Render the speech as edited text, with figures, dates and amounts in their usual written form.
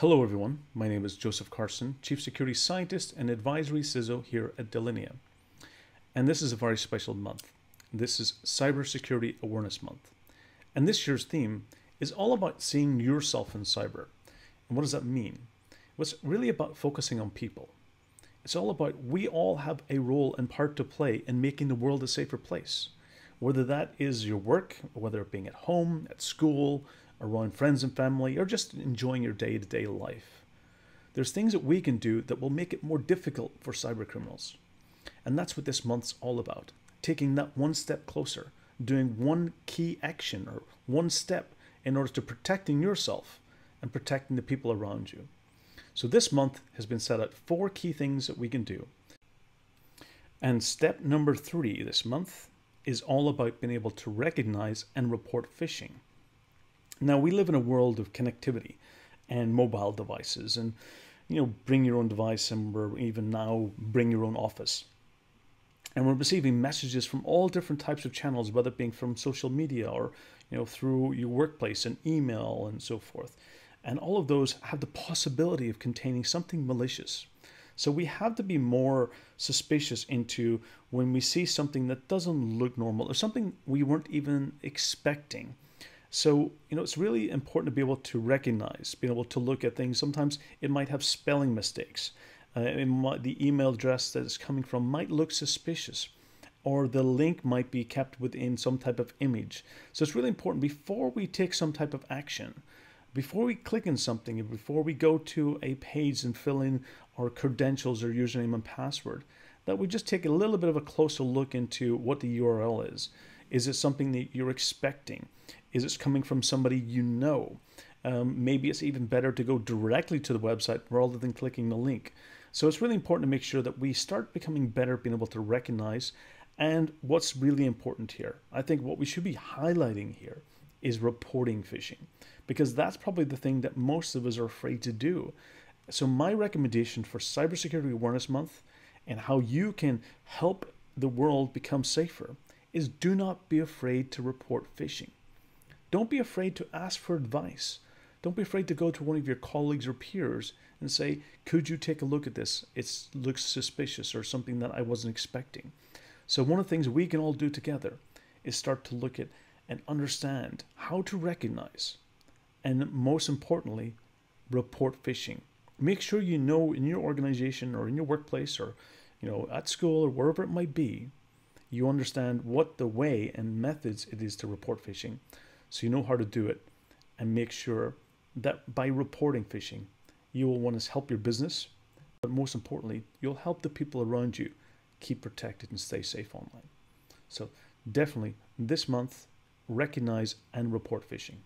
Hello everyone, my name is Joseph Carson, Chief Security Scientist and Advisory CISO here at Delinea. And this is a very special month. This is Cybersecurity Awareness Month. And this year's theme is all about seeing yourself in cyber. And what does that mean? Well, it's really about focusing on people. It's all about we all have a role and part to play in making the world a safer place. Whether that is your work, or whether it being at home, at school, around friends and family, or just enjoying your day-to-day life. There's things that we can do that will make it more difficult for cyber criminals. And that's what this month's all about, taking that one step closer, doing one key action or one step in order to protecting yourself and protecting the people around you. So this month has been set out 4 key things that we can do. And step number 3 this month is all about being able to recognize and report phishing. Now, we live in a world of connectivity and mobile devices and, bring your own device, and we're even now bring your own office. And we're receiving messages from all different types of channels, whether it being from social media or, through your workplace and email and so forth. And all of those have the possibility of containing something malicious. So we have to be more suspicious into when we see something that doesn't look normal or something we weren't even expecting. So, it's really important to be able to recognize, being able to look at things. Sometimes it might have spelling mistakes. The email address that it's coming from might look suspicious, or the link might be kept within some type of image. So it's really important before we take some type of action, before we click on something, and before we go to a page and fill in our credentials or username and password, that we just take a little bit of a closer look into what the URL is. Is it something that you're expecting? Is it coming from somebody you know? Maybe it's even better to go directly to the website rather than clicking the link. So it's really important to make sure that we start becoming better at being able to recognize. And what's really important here, I think what we should be highlighting here is reporting phishing, because that's probably the thing that most of us are afraid to do. So my recommendation for Cybersecurity Awareness Month and how you can help the world become safer is do not be afraid to report phishing. Don't be afraid to ask for advice. Don't be afraid to go to one of your colleagues or peers and say, could you take a look at this? It looks suspicious or something that I wasn't expecting. So one of the things we can all do together is start to look at and understand how to recognize and, most importantly, report phishing. Make sure you know in your organization or in your workplace or at school or wherever it might be, you understand what the way and methods it is to report phishing, so you know how to do it, and make sure that by reporting phishing, you will want to help your business, but most importantly, you'll help the people around you keep protected and stay safe online. So definitely this month, recognize and report phishing.